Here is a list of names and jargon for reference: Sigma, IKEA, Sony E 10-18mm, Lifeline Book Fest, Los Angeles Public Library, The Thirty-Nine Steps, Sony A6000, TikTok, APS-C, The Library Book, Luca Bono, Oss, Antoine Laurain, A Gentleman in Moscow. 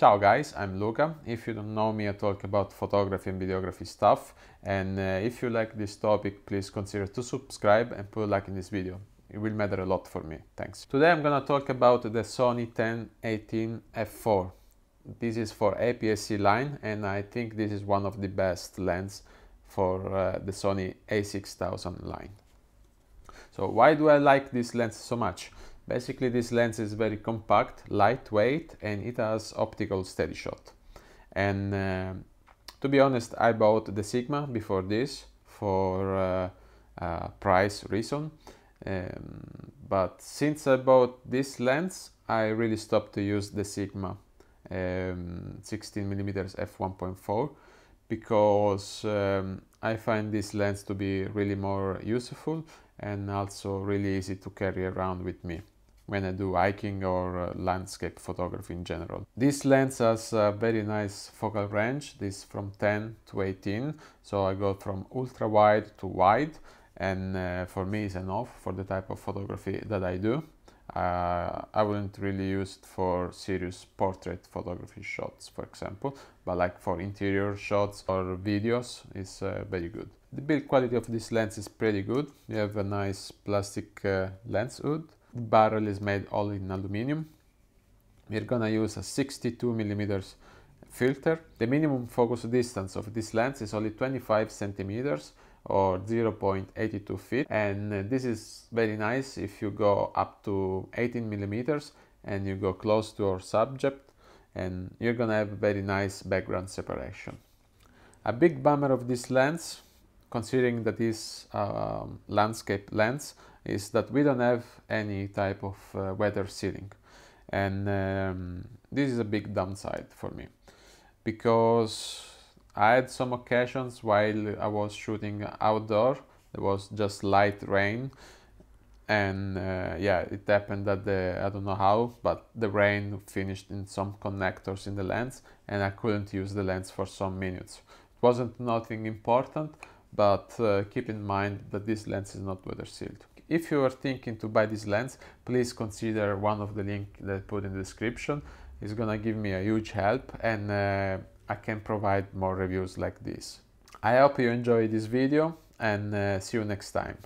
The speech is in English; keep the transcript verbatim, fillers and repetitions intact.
Ciao guys, I'm Luca. If you don't know me, I talk about photography and videography stuff, and uh, if you like this topic, please consider to subscribe and put a like in this video. It will matter a lot for me. Thanks. Today I'm gonna talk about the Sony ten eighteen F four. This is for A P S C line, and I think this is one of the best lens for uh, the Sony A six thousand line. So why do I like this lens so much? Basically, this lens is very compact, lightweight, and it has optical steady shot. And uh, to be honest, I bought the Sigma before this for uh, uh, price reason. Um, but since I bought this lens, I really stopped to use the Sigma um, sixteen millimeter f one point four because um, I find this lens to be really more useful and also really easy to carry around with me when I do hiking or uh, landscape photography in general. This lens has a very nice focal range, this from ten to eighteen, so I go from ultra wide to wide, and uh, for me is enough for the type of photography that I do. Uh, I wouldn't really use it for serious portrait photography shots, for example, but like for interior shots or videos, it's uh, very good. The build quality of this lens is pretty good. You have a nice plastic uh, lens hood. The barrel is made all in aluminium. We're gonna use a sixty-two millimeter filter. The minimum focus distance of this lens is only twenty-five centimeters or zero point eight two feet, and this is very nice if you go up to eighteen millimeters and you go close to your subject, and you're gonna have very nice background separation. A big bummer of this lens, considering that this uh, landscape lens, is that we don't have any type of uh, weather sealing, and um, this is a big downside for me because I had some occasions while I was shooting outdoor, there was just light rain, and uh, yeah, it happened that the, I don't know how, but the rain finished in some connectors in the lens and I couldn't use the lens for some minutes. It wasn't nothing important, but uh, keep in mind that this lens is not weather sealed. If you are thinking to buy this lens, please consider one of the links that I put in the description. It's gonna give me a huge help, and uh, I can provide more reviews like this. I hope you enjoyed this video, and uh, see you next time.